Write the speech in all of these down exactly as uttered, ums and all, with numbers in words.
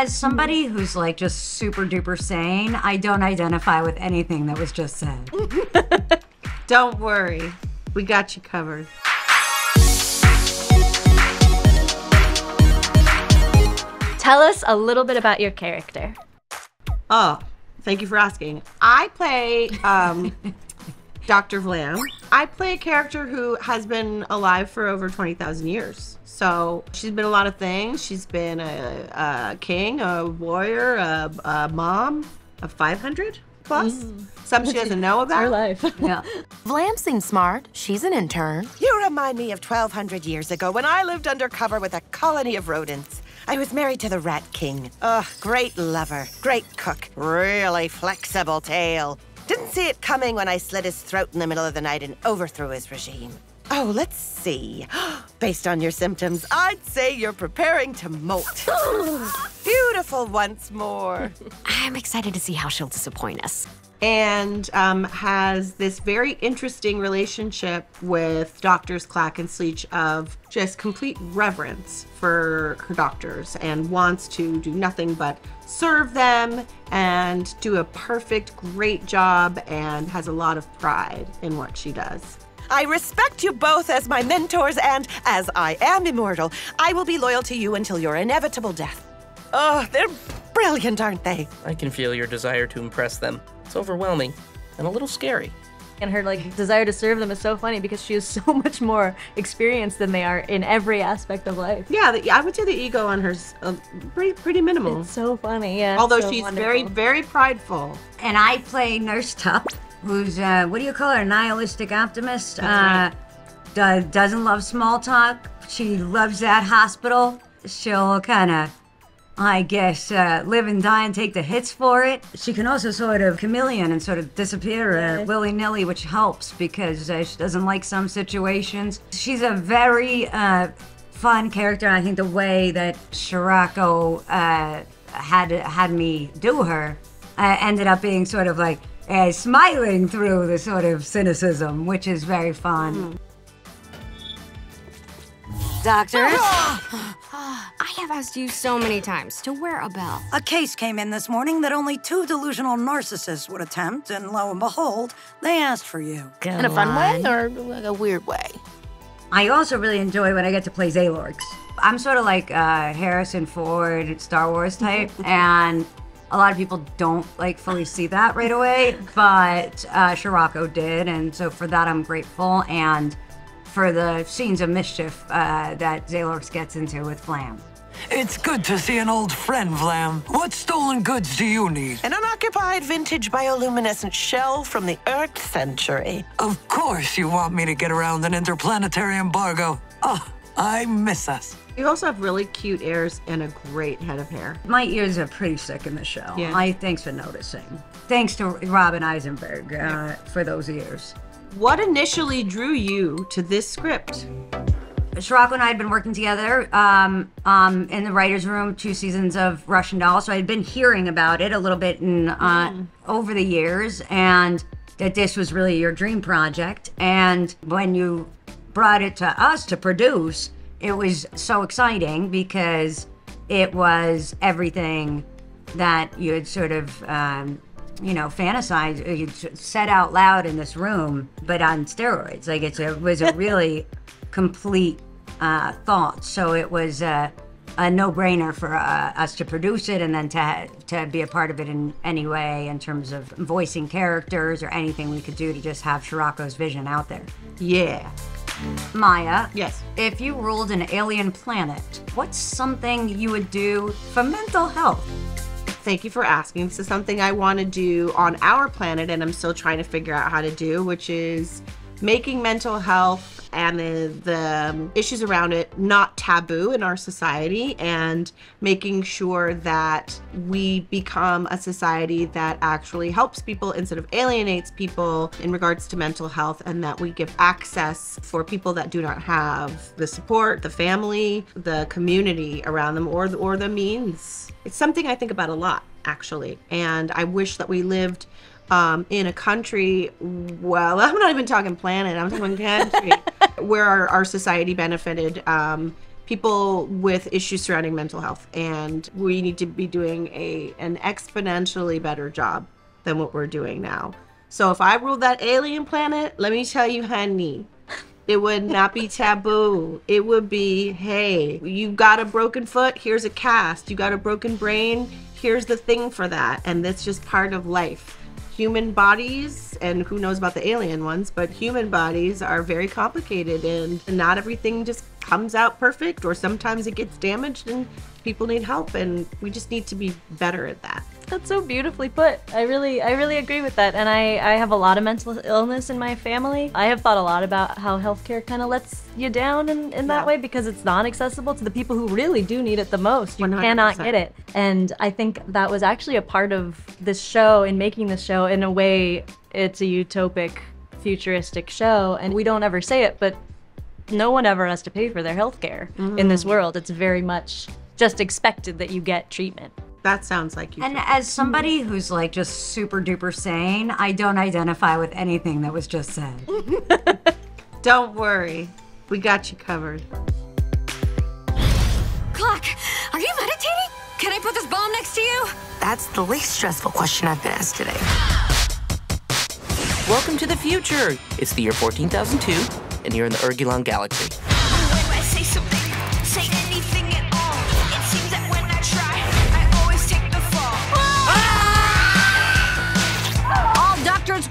as somebody who's like just super duper sane, I don't identify with anything that was just said. Don't worry, we got you covered. Tell us a little bit about your character. Oh, thank you for asking. I play um, Doctor Vlam. I play a character who has been alive for over twenty thousand years. So she's been a lot of things. She's been a, a king, a warrior, a, a mom, a five hundred plus. Mm. Some she doesn't know about. It's her life. Yeah. Vlam seems smart. She's an intern. You remind me of twelve hundred years ago when I lived undercover with a colony of rodents. I was married to the Rat King. Ugh, great lover, great cook, really flexible tail. Didn't see it coming when I slit his throat in the middle of the night and overthrew his regime. Oh, let's see. Based on your symptoms, I'd say you're preparing to molt. Beautiful once more. I'm excited to see how she'll disappoint us. And um, has this very interesting relationship with doctors Clack and Sleech of just complete reverence for her doctors and wants to do nothing but serve them and do a perfect, great job and has a lot of pride in what she does. I respect you both as my mentors, and as I am immortal, I will be loyal to you until your inevitable death. Oh, they're brilliant, aren't they? I can feel your desire to impress them. It's overwhelming and a little scary. And her like desire to serve them is so funny because she is so much more experienced than they are in every aspect of life. Yeah, the, I would say the ego on her's uh, pretty pretty minimal. It's so funny, yeah. Although so she's wonderful. very very prideful. And I play Nurse Tup, who's uh, what do you call her? A nihilistic optimist. That's uh, right. do, doesn't love small talk. She loves that hospital. She'll kind of, I guess, uh, live and die and take the hits for it. She can also sort of chameleon and sort of disappear uh, willy-nilly, which helps because uh, she doesn't like some situations. She's a very uh, fun character. I think the way that Cirocco uh, had had me do her uh, ended up being sort of like uh, smiling through the sort of cynicism, which is very fun. Mm-hmm. Doctor, I have asked you so many times to wear a bell. A case came in this morning that only two delusional narcissists would attempt, and lo and behold, they asked for you. Go in a fun on. way or a weird way? I also really enjoy when I get to play Zalorx. I'm sort of like uh, Harrison Ford, Star Wars type, and a lot of people don't like fully see that right away, but uh, Cirocco did, and so for that I'm grateful, and for the scenes of mischief uh, that Zalorx gets into with Vlam. It's good to see an old friend, Vlam. What stolen goods do you need? An unoccupied vintage bioluminescent shell from the Earth century. Of course you want me to get around an interplanetary embargo. Oh, I miss us. You also have really cute ears and a great head of hair. My ears are pretty sick in the show. Yeah. I, thanks for noticing. Thanks to Robin Eisenberg uh, yeah. for those ears. What initially drew you to this script? Cirocco and I had been working together um, um, in the writer's room, two seasons of Russian Doll, so I had been hearing about it a little bit in, uh, mm. over the years, and that this was really your dream project. And when you brought it to us to produce, it was so exciting because it was everything that you had sort of um, you know, fantasize, you said out loud in this room, but on steroids. Like it's a, it was a really complete uh, thought. So it was a, a no-brainer for uh, us to produce it and then to, to be a part of it in any way in terms of voicing characters or anything we could do to just have Cirocco's vision out there. Yeah. Maya, yes. If you ruled an alien planet, what's something you would do for mental health? Thank you for asking. This is something I want to do on our planet and I'm still trying to figure out how to do, which is making mental health and the, the issues around it not taboo in our society and making sure that we become a society that actually helps people instead of alienates people in regards to mental health, and that we give access for people that do not have the support, the family, the community around them, or the, or the means. It's something I think about a lot, actually, and I wish that we lived um, in a country, well, I'm not even talking planet, I'm talking country, where our, our society benefited um, people with issues surrounding mental health. And we need to be doing a an exponentially better job than what we're doing now. So if I ruled that alien planet, let me tell you, honey, it would not be taboo. It would be, hey, you've got a broken foot, here's a cast. You got a broken brain, here's the thing for that. And that's just part of life. Human bodies, and who knows about the alien ones, but human bodies are very complicated, and not everything just comes out perfect, or sometimes it gets damaged and people need help, and we just need to be better at that. That's so beautifully put. I really, I really agree with that. And I, I have a lot of mental illness in my family. I have thought a lot about how healthcare kind of lets you down in, in that yeah. way, because it's not accessible to the people who really do need it the most. You one hundred percent. Cannot get it. And I think that was actually a part of this show, in making this show. In a way, it's a utopic, futuristic show. And we don't ever say it, but no one ever has to pay for their healthcare mm. in this world. It's very much just expected that you get treatment. That sounds like you. And as somebody who's like just super duper sane, I don't identify with anything that was just said. Don't worry. We got you covered. Clack, are you meditating? Can I put this bomb next to you? That's the least stressful question I've been asked today. Welcome to the future. It's the year fourteen thousand two, and you're in the Ergulon Galaxy. When I say something, say anything at all. It seems that when I try,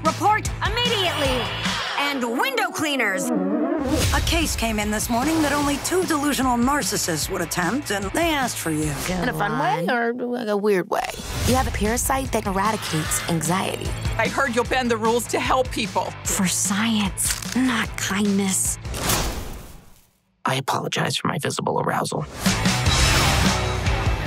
report immediately, and window cleaners. A case came in this morning that only two delusional narcissists would attempt, and they asked for you. Go in a fun on. way or like a weird way? You have a parasite that eradicates anxiety. I heard you'll bend the rules to help people. For science, not kindness. I apologize for my visible arousal.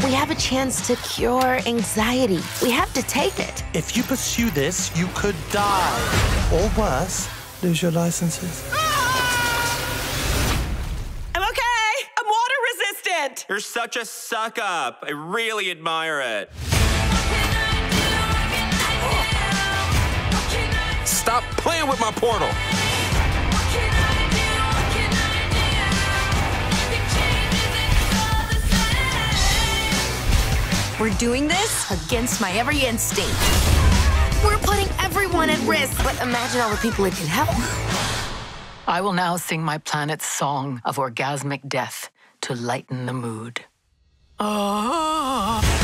We have a chance to cure anxiety. We have to take it. If you pursue this, you could die. Or worse, lose your licenses. Ah! I'm okay. I'm water resistant. You're such a suck up. I really admire it. Stop playing with my portal. We're doing this against my every instinct. We're putting everyone at risk, but imagine all the people it can help. I will now sing my planet's song of orgasmic death to lighten the mood. Oh.